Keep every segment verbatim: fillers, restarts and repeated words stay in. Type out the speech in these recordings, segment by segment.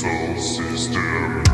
soul system.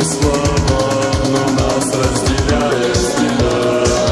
Слова, но нас разделяет стена.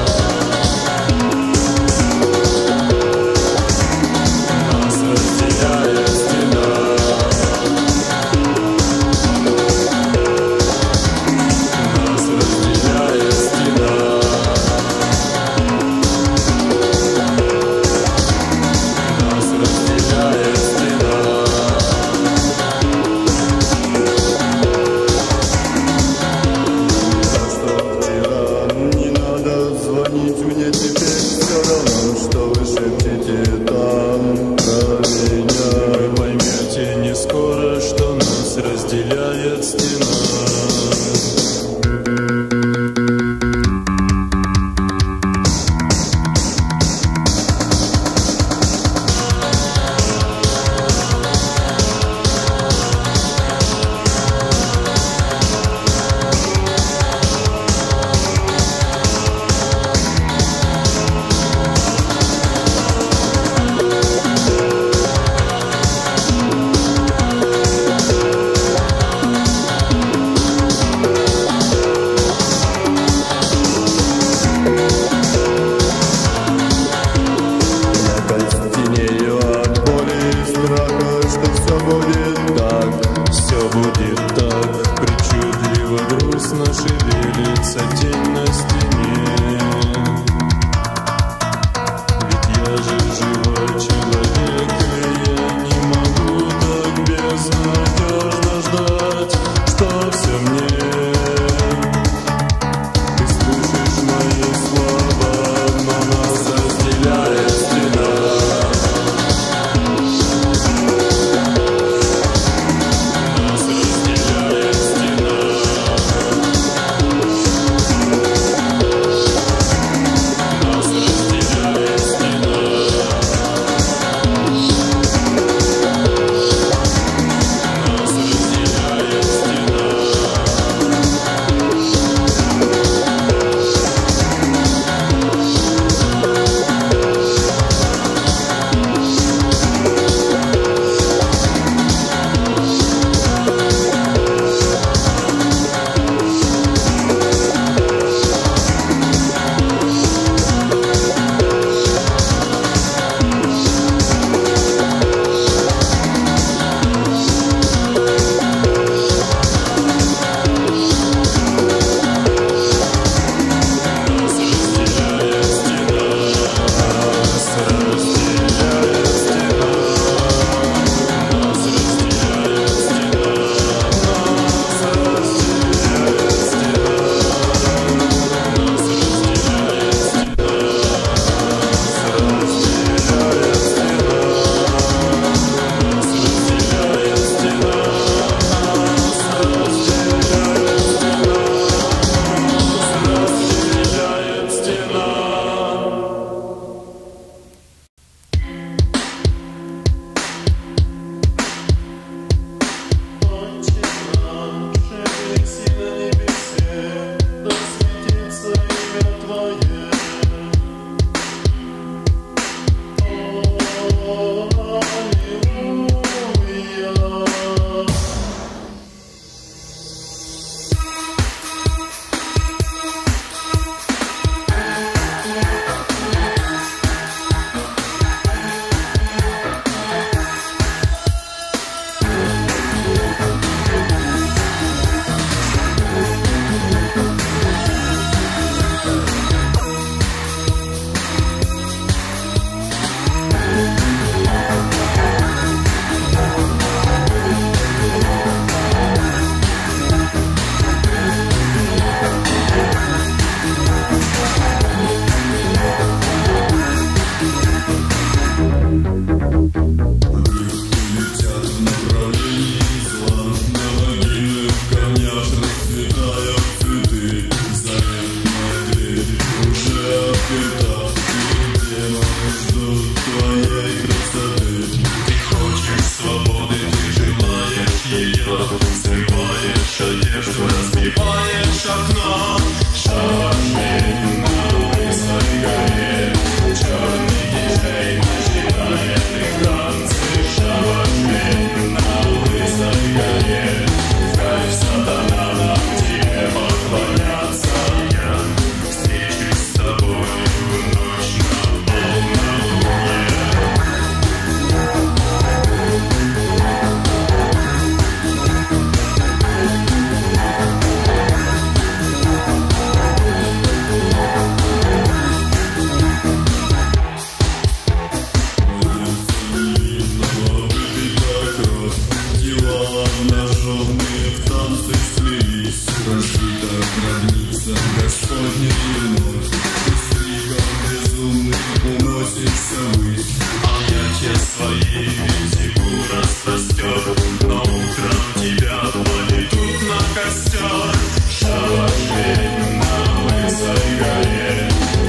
не вернусь. Ты слишком безумный, уносишься ввысь. Объятия свои везде распростер, но утром тебя поведут на костер. Шалашей на лысой горе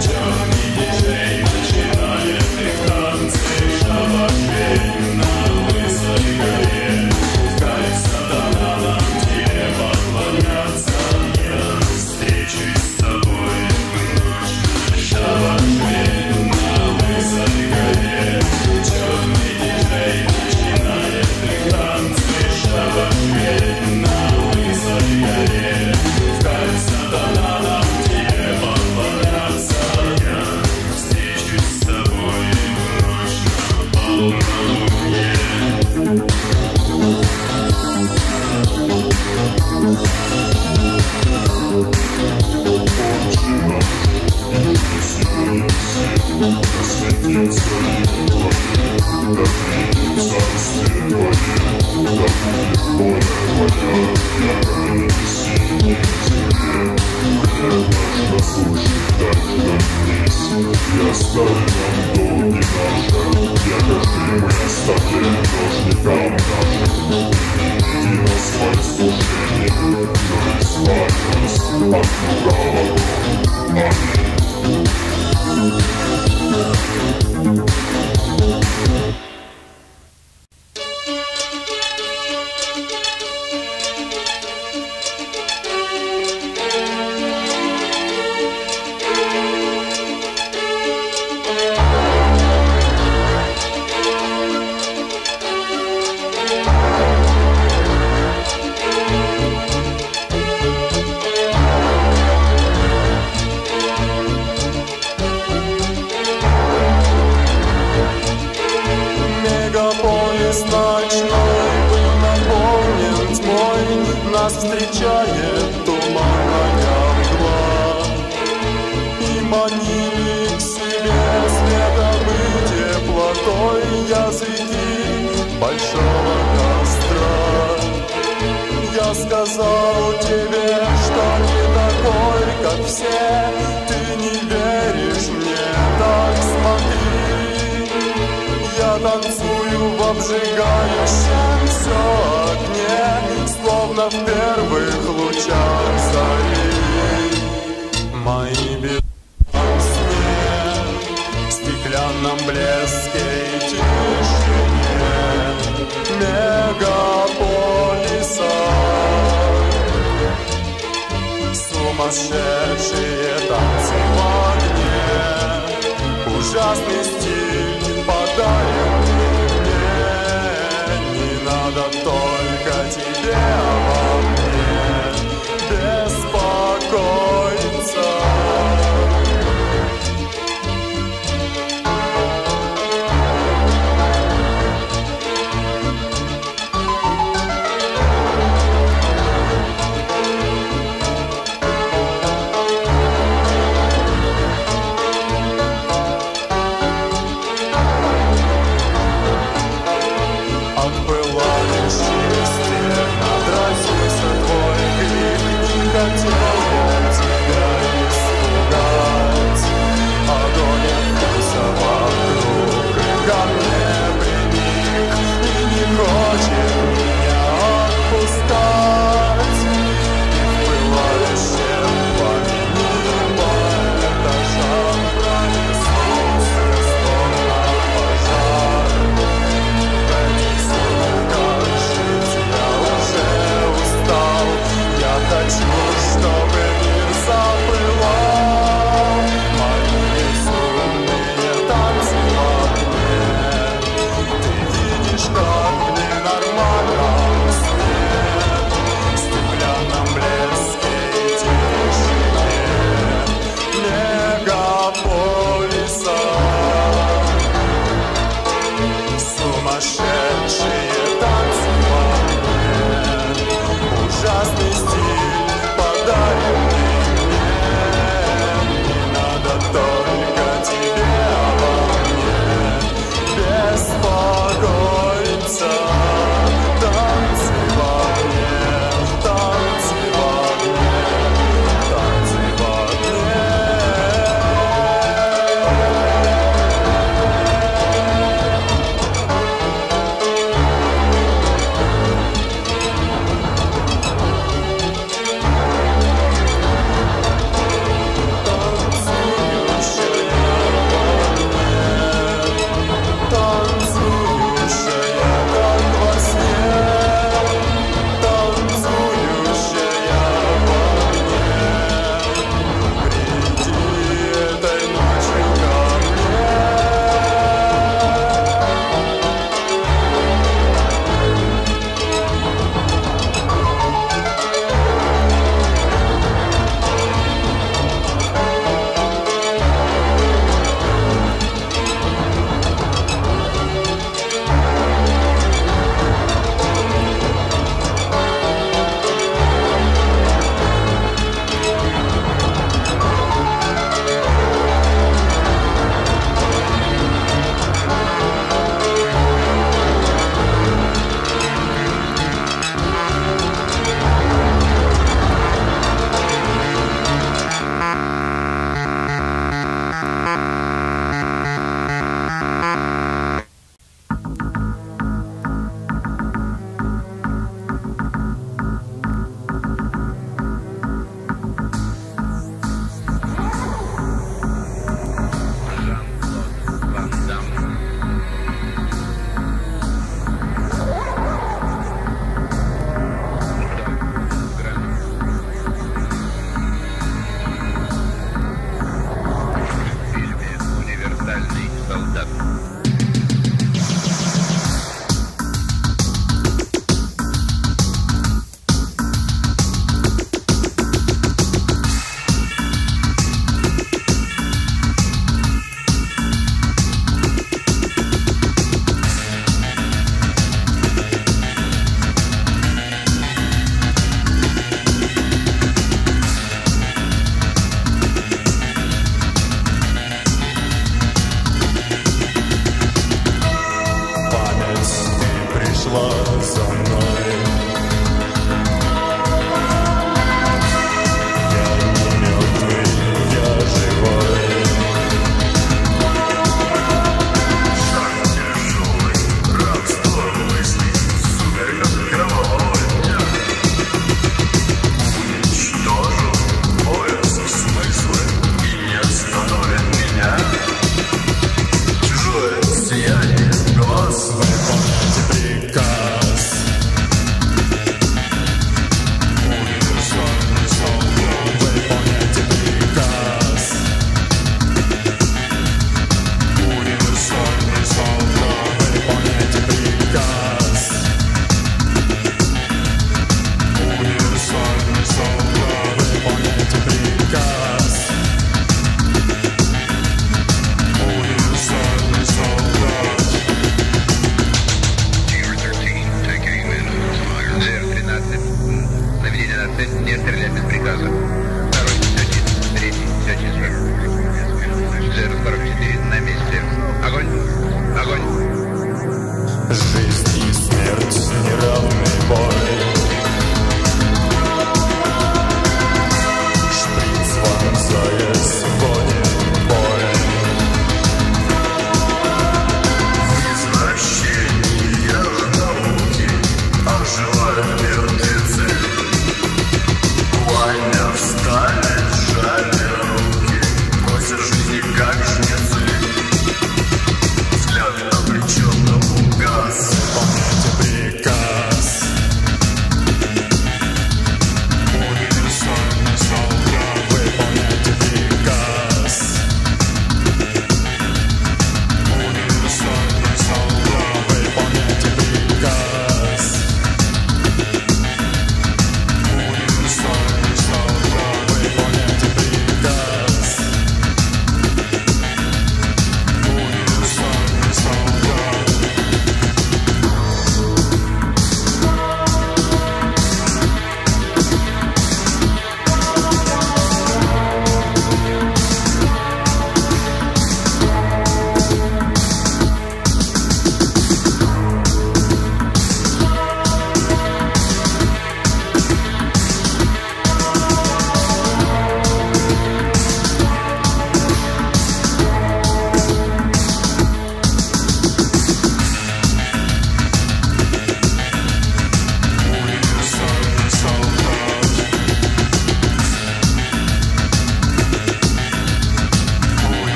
черный диджей начинает их танцы. Шалашей на лысой горе кайф сатана нам тебе поклоняться. Я встречусь с тобой ночью. Шалашей на лысой горе черный диджей начинает их танцы. Шалашей на лысой горе кайф сатана нам тебе поклоняться. Я встречусь с тобой ночью по луне. Я оставлю нам долги наши, я каждый мы оставлю дождникам нашим. Веди нас в послушение, но избавь нас от лукавого. Аминь.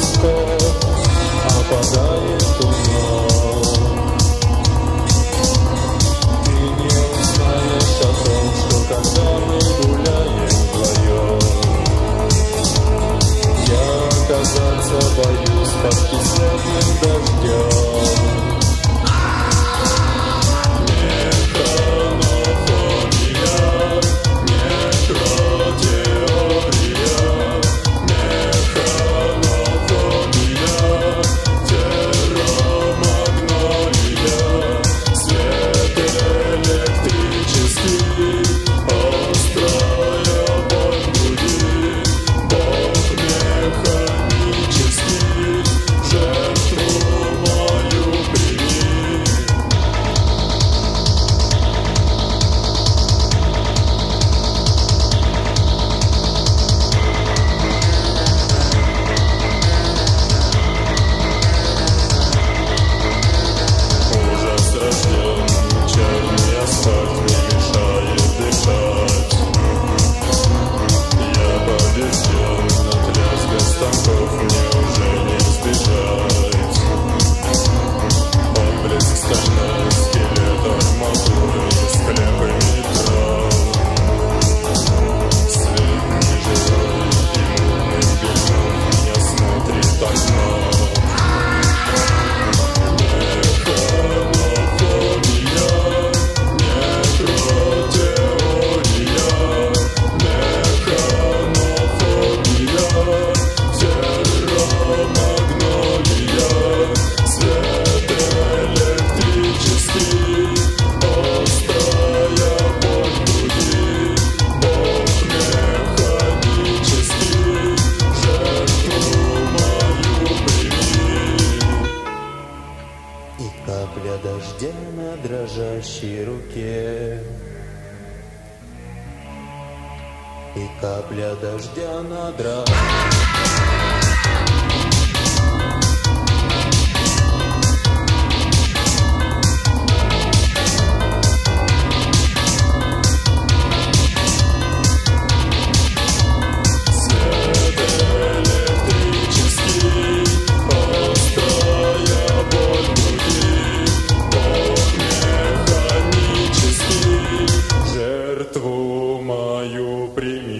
листов опадает туман. Ты не узнаешь о том, что когда мы гуляем вдвоем, я оказаться боюсь под кислотным дождем. Капля дождя на дрожащей руке, и капля дождя на дрожащей руке. Жертву мою прими.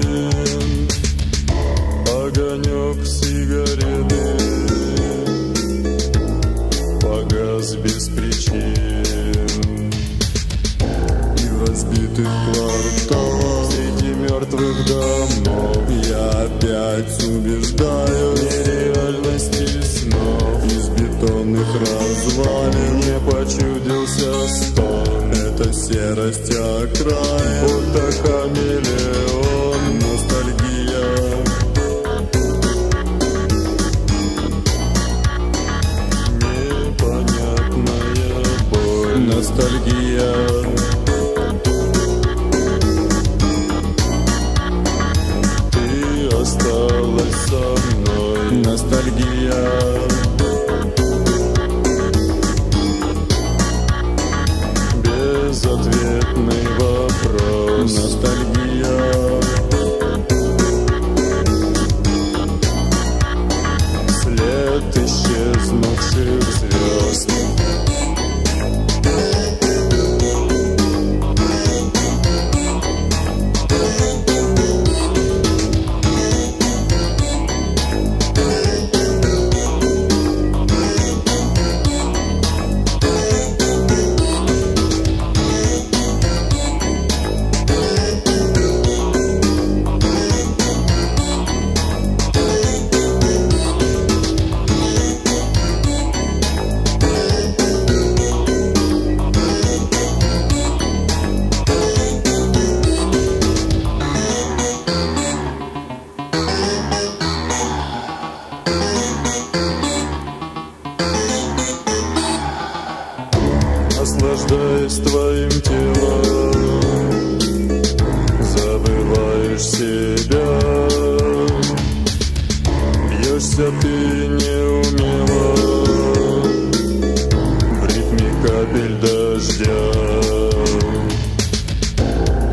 Один огонек сигареты погас без причин, и в разбитых кварталах среди мертвых домов я опять убеждаю в нереальности снов. Из бетонных развалин мне почудился стон. Это серость окраин, будто хамелеон. Ностальгия. помнишь себя. Бьешься ты неумело в ритме капель дождя.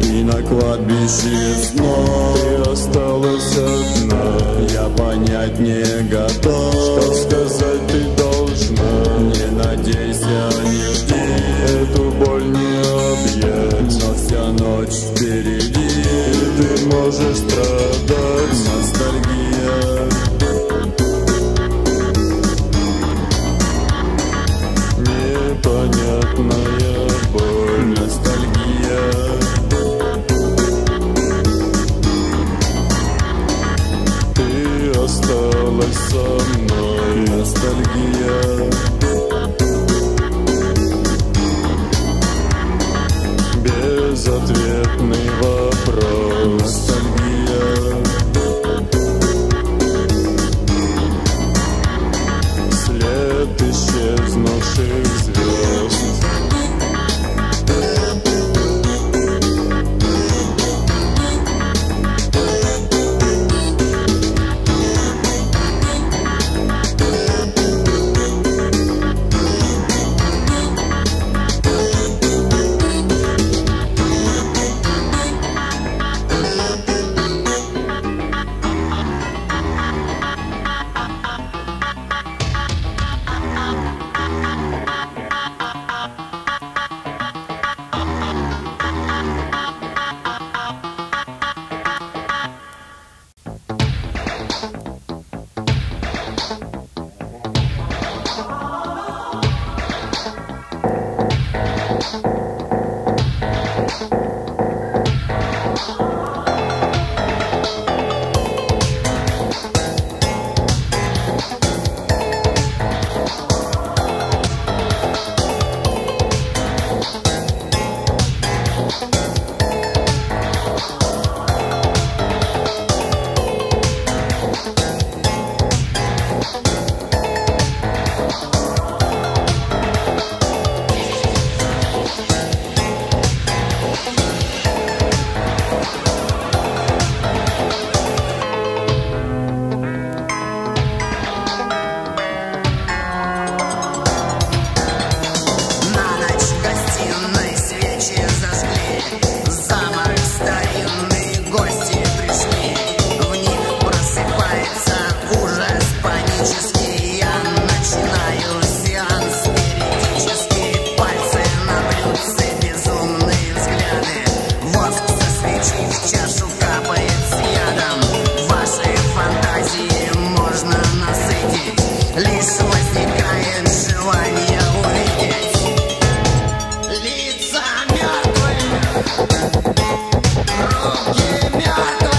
И на кладбище снова ты осталась одна. Я понять не готов, что сказать ты должна. Не надейся, не жди, эту боль не объять. Но вся ночь впереди, ты можешь страдать. Ностальгия. Непонятная боль. Ностальгия. Ты осталась со мной. Ностальгия. Безответный вопрос. Ностальгия. След исчезнувших звезд. Мертвый, руки мертвы.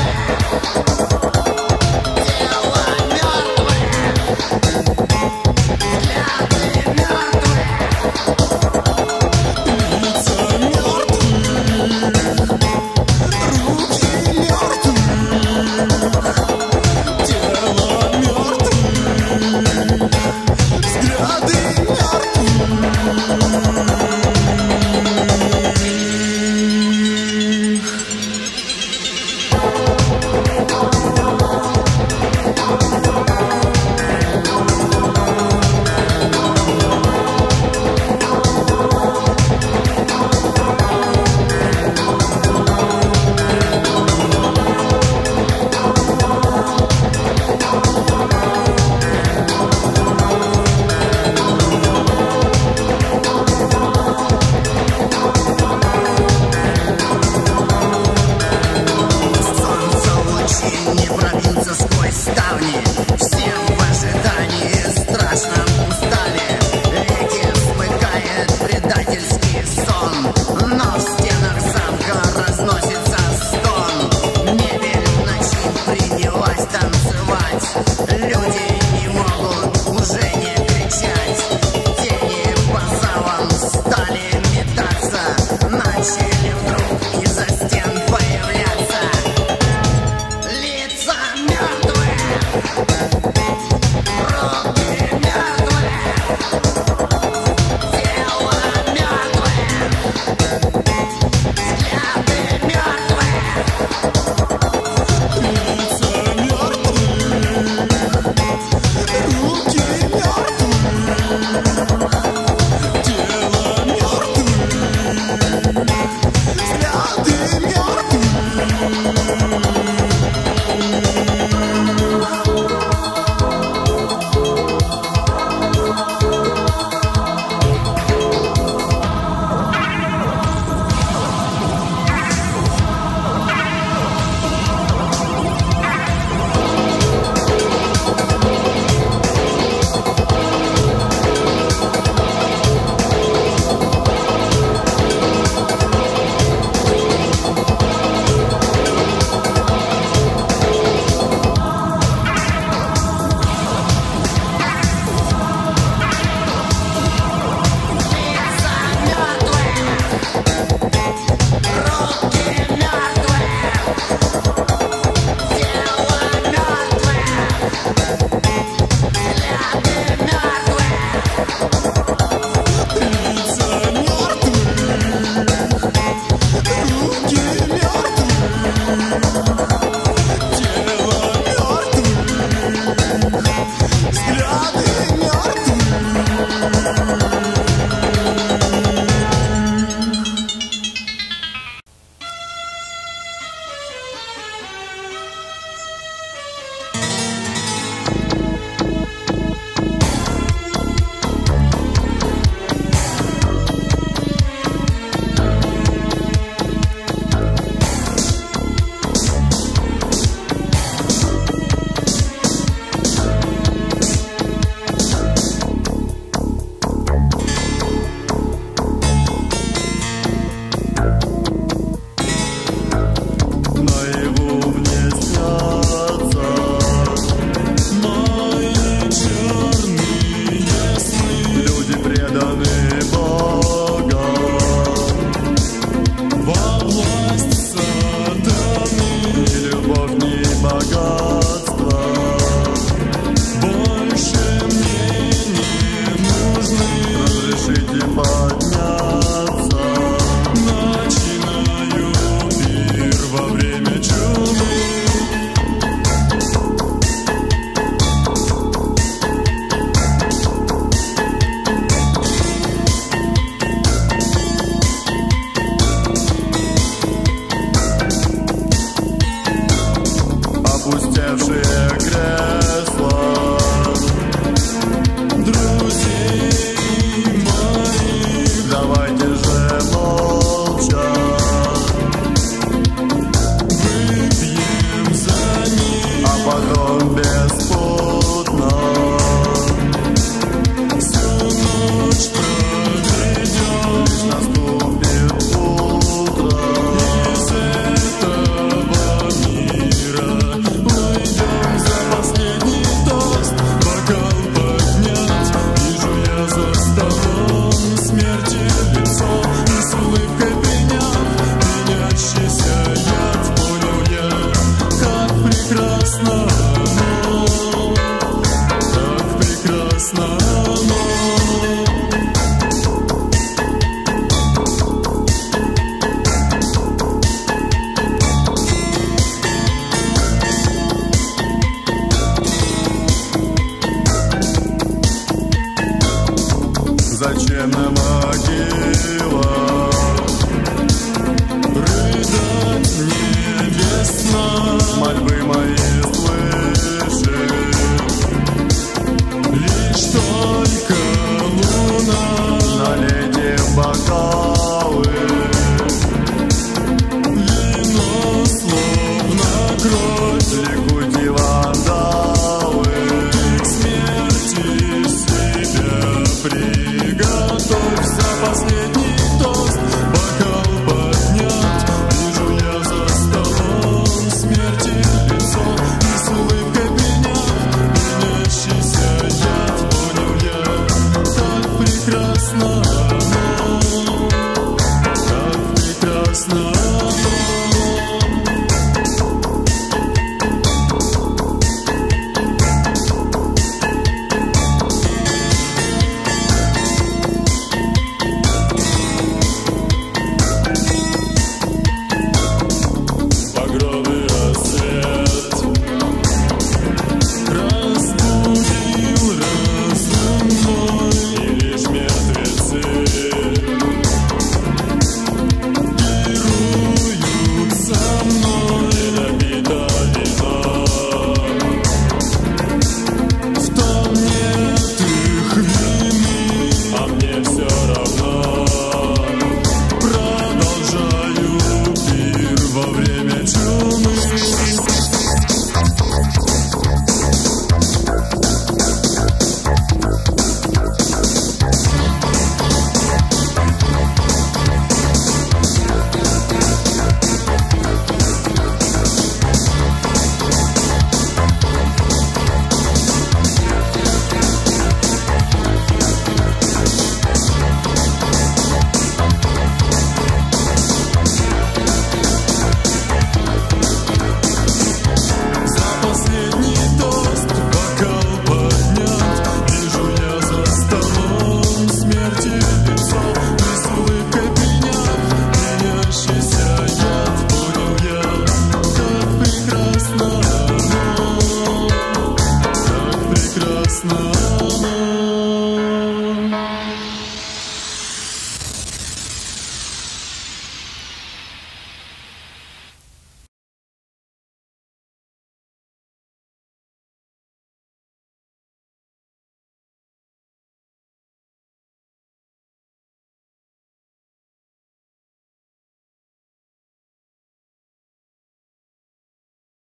Погода.